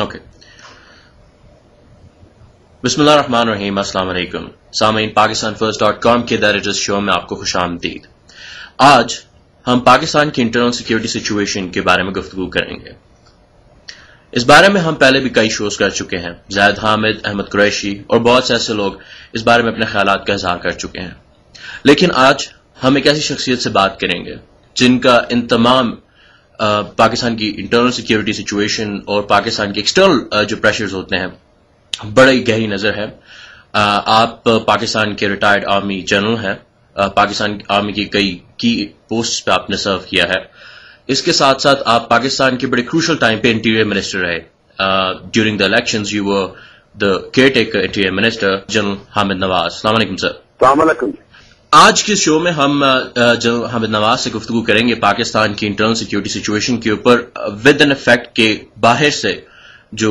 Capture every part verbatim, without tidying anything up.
Okay बिस्मिल्लाहिर्रहमानिर्रहीम अस्सलाम वालेकुम सामईन पाकिस्तान फर्स्ट डॉट कॉम के दरिज शो में आपको खुशामदीद। आज हम पाकिस्तान की इंटरनल सिक्योरिटी सिचुएशन के बारे में गुफ्तगू करेंगे। इस बारे में हम पहले भी कई शोज कर चुके हैं। जायद हामिद, अहमद कुरैशी और बहुत से ऐसे लोग इस बारे में अपने ख्यालात का इजहार कर चुके हैं, लेकिन आज हम एक ऐसी शख्सियत से बात करेंगे जिनका इन तमाम पाकिस्तान की इंटरनल सिक्योरिटी सिचुएशन और पाकिस्तान के एक्सटर्नल जो प्रेशर्स होते हैं बड़ी गहरी नजर है। आ, आप पाकिस्तान के रिटायर्ड आर्मी जनरल हैं, पाकिस्तान आर्मी की कई की पोस्ट पर आपने सर्व किया है। इसके साथ साथ आप पाकिस्तान के बड़े क्रूशल टाइम पे इंटीरियर मिनिस्टर रहे। During the elections you were the caretaker interior minister general Hamid Nawaz. अस्सलाम वालेकुम सर। अस्सलाम वालेकुम। आज के शो में हम जनरल हामिद नवाज से गुफ्तगू करेंगे पाकिस्तान की इंटरनल सिक्योरिटी सिचुएशन के ऊपर, विद एन इफेक्ट के बाहर से जो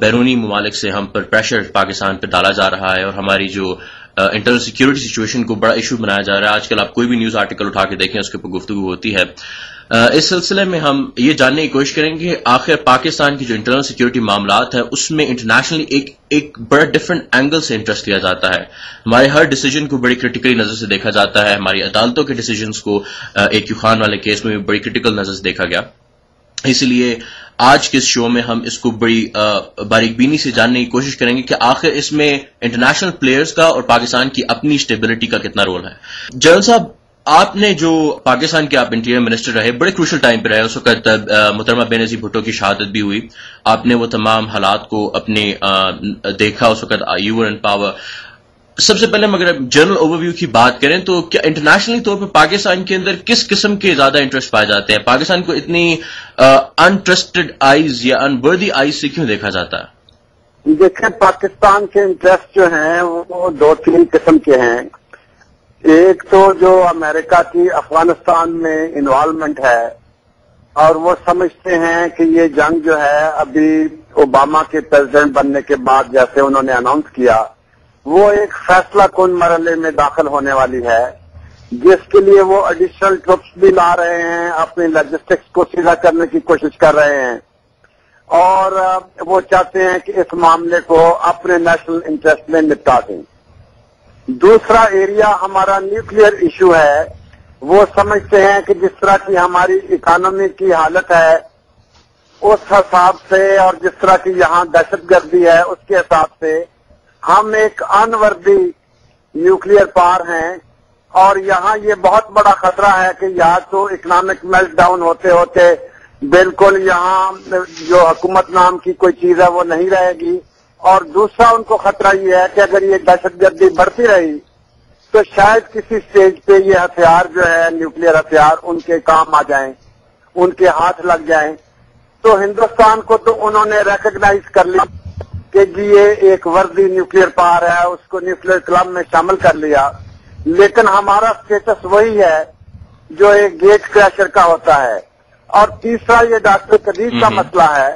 बैरूनी ममालिक से हम पर प्रेशर पाकिस्तान पर डाला जा रहा है और हमारी जो इंटरनल सिक्योरिटी सिचुएशन को बड़ा इशू बनाया जा रहा है। आजकल आप कोई भी न्यूज आर्टिकल उठा के देखें उसके ऊपर गुफ्तगू होती है। uh, इस सिलसिले में हम ये जानने की कोशिश करेंगे कि आखिर पाकिस्तान की जो इंटरनल सिक्योरिटी मामलात है उसमें इंटरनेशनली एक एक बड़ा डिफरेंट एंगल से इंटरेस्ट लिया जाता है। हमारे हर डिसीजन को बड़ी क्रिटिकली नजर से देखा जाता है। हमारी अदालतों के डिसीजन को ए क्यू खान वाले केस में भी बड़ी क्रिटिकल नजर से देखा गया। इसलिए आज के शो में हम इसको बड़ी बारीकबीनी से जानने की कोशिश करेंगे कि आखिर इसमें इंटरनेशनल प्लेयर्स का और पाकिस्तान की अपनी स्टेबिलिटी का कितना रोल है। जनरल साहब, आपने जो पाकिस्तान के आप इंटीरियर मिनिस्टर रहे, बड़े क्रूशल टाइम पे रहे। उस वक्त मोहतरमा बेनजीर भुट्टो की शहादत भी हुई, आपने वो तमाम हालात को अपने आ, देखा। उस वक्त यू वर इन पावर। सबसे पहले मगर जनरल ओवरव्यू की बात करें तो क्या इंटरनेशनली तौर पर पाकिस्तान के अंदर किस किस्म के ज्यादा इंटरेस्ट पाए जाते हैं? पाकिस्तान को इतनी अनट्रस्टेड आईज या अनवर्दी आईज से क्यों देखा जाता है? देखिए, पाकिस्तान के इंटरेस्ट जो हैं वो दो तीन किस्म के हैं। एक तो जो अमेरिका की अफगानिस्तान में इन्वॉल्वमेंट है और वो समझते हैं कि ये जंग जो है अभी ओबामा के प्रेसिडेंट बनने के बाद जैसे उन्होंने अनाउंस किया वो एक फैसला कुन मरहले में दाखिल होने वाली है, जिसके लिए वो एडिशनल ट्रुप्स भी ला रहे हैं, अपने लॉजिस्टिक्स को सीधा करने की कोशिश कर रहे हैं और वो चाहते हैं कि इस मामले को अपने नेशनल इंटरेस्ट में निपटा दें। दूसरा एरिया हमारा न्यूक्लियर इशू है। वो समझते हैं कि जिस तरह की हमारी इकोनॉमी की हालत है उस हिसाब से और जिस तरह की यहाँ दहशतगर्दी है उसके हिसाब से हम एक अनवर्दी न्यूक्लियर पावर हैं और यहाँ ये बहुत बड़ा खतरा है कि या तो इकोनॉमिक मेल्टडाउन होते होते बिल्कुल यहाँ जो हुकूमत नाम की कोई चीज है वो नहीं रहेगी, और दूसरा उनको खतरा ये है कि अगर ये दहशतगर्दी बढ़ती रही तो शायद किसी स्टेज पे ये हथियार जो है न्यूक्लियर हथियार उनके काम आ जाएं, उनके हाथ लग जाएं। तो हिंदुस्तान को तो उन्होंने रिकग्नाइज कर लिया कि जी ये एक वर्दी न्यूक्लियर पावर है, उसको न्यूक्लियर क्लब में शामिल कर लिया, लेकिन हमारा स्टेटस वही है जो एक गेट क्रैशर का होता है। और तीसरा ये डॉक्टर कदीर का मसला है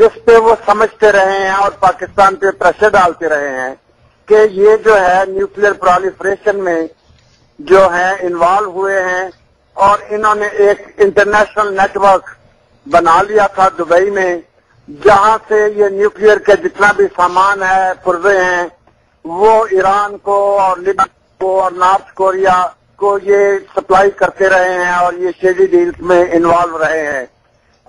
जिस पे वो समझते रहे हैं और पाकिस्तान पे प्रेशर डालते रहे हैं कि ये जो है न्यूक्लियर प्रोलिफरेशन में जो है इन्वॉल्व हुए हैं और इन्होंने एक इंटरनेशनल नेटवर्क बना लिया था दुबई में, जहाँ से ये न्यूक्लियर के जितना भी सामान है पुर्जे हैं वो ईरान को और लिबन को और नॉर्थ कोरिया को ये सप्लाई करते रहे हैं और ये शेडी डील्स में इन्वॉल्व रहे हैं।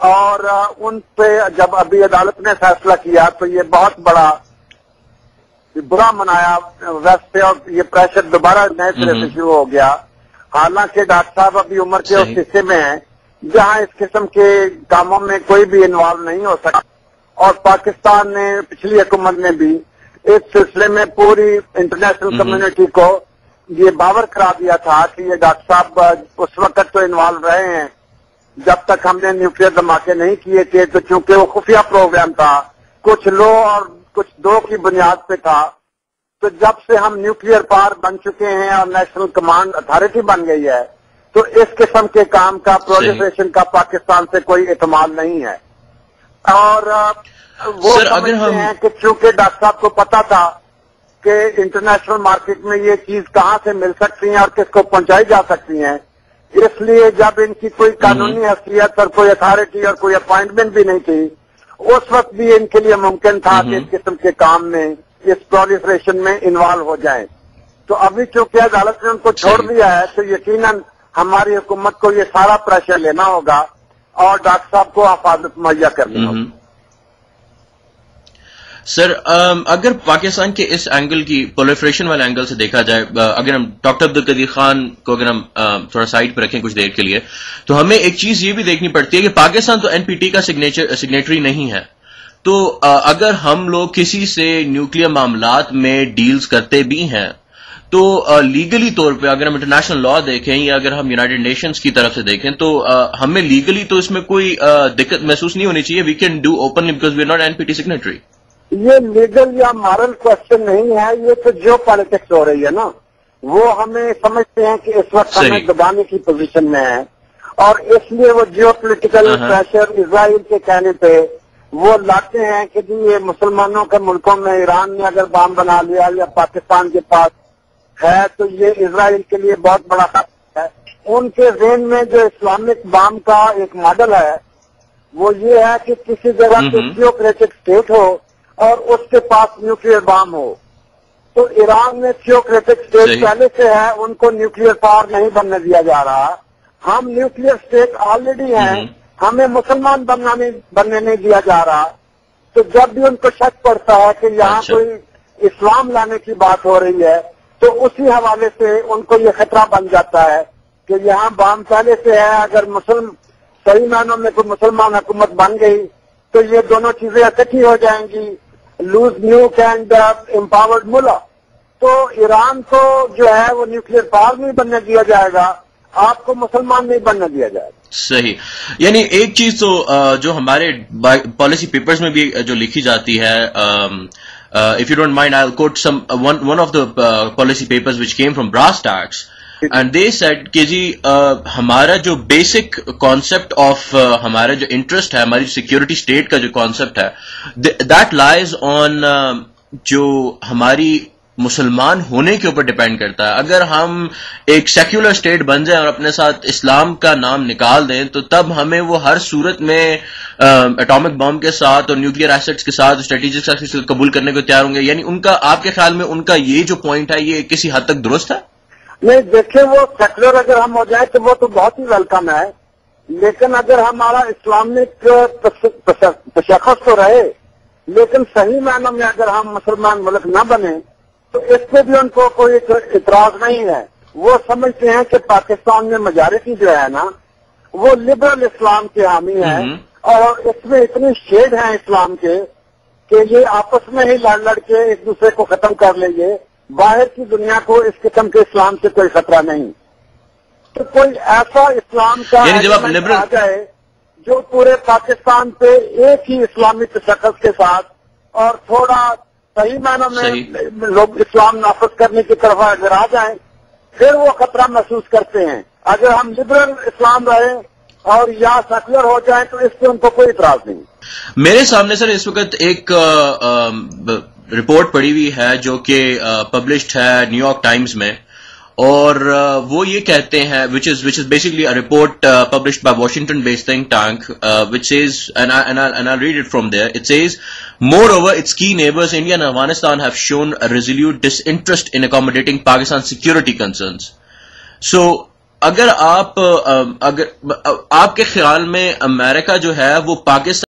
और उन पे जब अभी अदालत ने फैसला किया तो ये बहुत बड़ा बुरा मनाया वेस्ट पे और ये प्रेशर दोबारा नए सिरे से शुरू हो गया। हालांकि डॉक्टर साहब अभी उम्र के उस हिस्से में हैं जहाँ इस किस्म के कामों में कोई भी इन्वॉल्व नहीं हो सकता, और पाकिस्तान ने पिछली हुकूमत ने भी इस सिलसिले में पूरी इंटरनेशनल कम्युनिटी को ये बावर करा दिया था कि ये डॉक्टर साहब उस वक्त तो इन्वॉल्व रहे हैं जब तक हमने न्यूक्लियर धमाके नहीं किए थे, तो चूंकि वो खुफिया प्रोग्राम था, कुछ लो और कुछ दो की बुनियाद पे था। तो जब से हम न्यूक्लियर पावर बन चुके हैं और नेशनल कमांड अथॉरिटी बन गई है तो इस किस्म के काम का प्रोलिफरेशन का पाकिस्तान से कोई एतमाद नहीं है। और वो सर, समझते हम... हैं कि चूंकि डॉक्टर साहब को पता था कि इंटरनेशनल मार्केट में ये चीज कहाँ से मिल सकती है और किसको पहुंचाई जा सकती है, इसलिए जब इनकी कोई कानूनी हैसियत और कोई अथॉरिटी और कोई अपॉइंटमेंट भी नहीं थी, उस वक्त भी इनके लिए मुमकिन था कि इस किस्म के काम में, इस प्रोलिफरेशन में इन्वॉल्व हो जाएं। तो अभी चूंकि अदालत ने उनको छोड़ दिया है, तो यकीनन हमारी हुकूमत को ये सारा प्रेशर लेना होगा और डॉक्टर साहब को हिफाजत मुहैया करनी होगी। सर, अगर पाकिस्तान के इस एंगल की प्रोलिफरेशन वाले एंगल से देखा जाए, अगर हम डॉक्टर अब्दुल कदीर खान को अगर हम थोड़ा साइड पर रखें कुछ देर के लिए, तो हमें एक चीज ये भी देखनी पड़ती है कि पाकिस्तान तो एनपीटी का सिग्नेचर सिग्नेटरी नहीं है। तो अगर हम लोग किसी से न्यूक्लियर मामलात में डील्स करते भी हैं, तो लीगली तौर पे अगर हम इंटरनेशनल लॉ देखें या अगर हम यूनाइटेड नेशंस की तरफ से देखें, तो हमें लीगली तो इसमें कोई दिक्कत महसूस नहीं होनी चाहिए। We can do openly because we are not NPT signatory. ये लीगल या मॉरल क्वेश्चन नहीं है, ये तो जियो पॉलिटिक्स हो रही है ना, वो हमें समझते हैं कि इस वक्त हमें दबाने की पोजीशन में है, और इसलिए वो जियो पोलिटिकल प्रेशर इसराइल के कहने पे वो लाते हैं कि जी ये मुसलमानों के मुल्कों में ईरान ने अगर बम बना लिया या पाकिस्तान के पास है तो ये इसराइल के लिए बहुत बड़ा खतरा है। उनके जेहन में जो इस्लामिक बम का एक मॉडल है वो ये है कि किसी जगह पर थियोक्रेटिक स्टेट हो और उसके पास न्यूक्लियर बम हो। तो ईरान में थियोक्रेटिक स्टेट पहले से है, उनको न्यूक्लियर पावर नहीं बनने दिया जा रहा। हम न्यूक्लियर स्टेट ऑलरेडी हैं, हमें मुसलमान बनना नहीं बनने नहीं दिया जा रहा। तो जब भी उनको शक पड़ता है कि यहाँ कोई इस्लाम लाने की बात हो रही है, तो उसी हवाले से उनको ये खतरा बन जाता है कि यहाँ बम पहले से है, अगर मुसलम सही मानों में कोई मुसलमान हुकूमत बन गई तो ये दोनों चीजें इकट्ठी हो जाएंगी, लूज न्यूक एंड एम्पावर्ड मुला। तो ईरान को जो है वो न्यूक्लियर पावर नहीं बनने दिया जाएगा, आपको मुसलमान नहीं बनने दिया जाएगा। सही, यानी एक चीज तो जो हमारे पॉलिसी पेपर्स में भी जो लिखी जाती है, if you don't mind I will quote some one of the policy papers which came from brass tags and they said कि जी uh, हमारा जो बेसिक कॉन्सेप्ट ऑफ हमारा जो इंटरेस्ट है, हमारी सिक्योरिटी स्टेट का जो कॉन्सेप्ट है, दैट लाइज ऑन जो हमारी मुसलमान होने के ऊपर डिपेंड करता है। अगर हम एक सेक्युलर स्टेट बन जाए और अपने साथ इस्लाम का नाम निकाल दें, तो तब हमें वो हर सूरत में एटॉमिक बॉम्ब के साथ और न्यूक्लियर एसेट्स के साथ स्ट्रेटेजिक एसेट्स को कबूल करने को तैयार होंगे। यानी उनका, आपके ख्याल में उनका ये जो पॉइंट है, ये किसी हद तक दुरुस्त है? नहीं, देखिये, वो सेक्युलर अगर हम हो जाए तो वो तो बहुत ही वेलकम है, लेकिन अगर हमारा इस्लामिक तशख्खुस तो रहे, लेकिन सही मायनों में अगर हम मुसलमान मुल्क न बने, तो इसमें भी उनको कोई इतराज नहीं है। वो समझते हैं कि पाकिस्तान में मेजॉरिटी जो है ना, वो लिबरल इस्लाम के हामी है, और इसमें इतने शेड हैं इस्लाम के कि ये आपस में ही लड़ लड़ के एक दूसरे को खत्म कर लेंगे। बाहर की दुनिया को इस किस्म के इस्लाम से कोई खतरा नहीं। तो कोई ऐसा इस्लाम का एलिमेंट आ जाए जो पूरे पाकिस्तान पे एक ही इस्लामी तशक्कुस के साथ और थोड़ा सही मायनों में लोग इस्लाम नाफिज करने की तरफ अगर आ जाए, फिर वो खतरा महसूस करते हैं। अगर हम लिबरल इस्लाम रहे और या सेकुलर हो जाए, तो इससे उनको कोई इतराज नहीं। मेरे सामने सर इस वक्त एक आ, आ, रिपोर्ट पड़ी हुई है जो कि पब्लिश्ड है न्यूयॉर्क टाइम्स में, और uh, वो ये कहते हैं, which is which is basically a report published by Washington based think tank, which is and I and I read it from there. It says, moreover, its key neighbors India and Afghanistan have shown a resolute disinterest in accommodating Pakistan's security concerns. So अगर आप, अगर आपके ख्याल में America जो है वो पाकिस्तान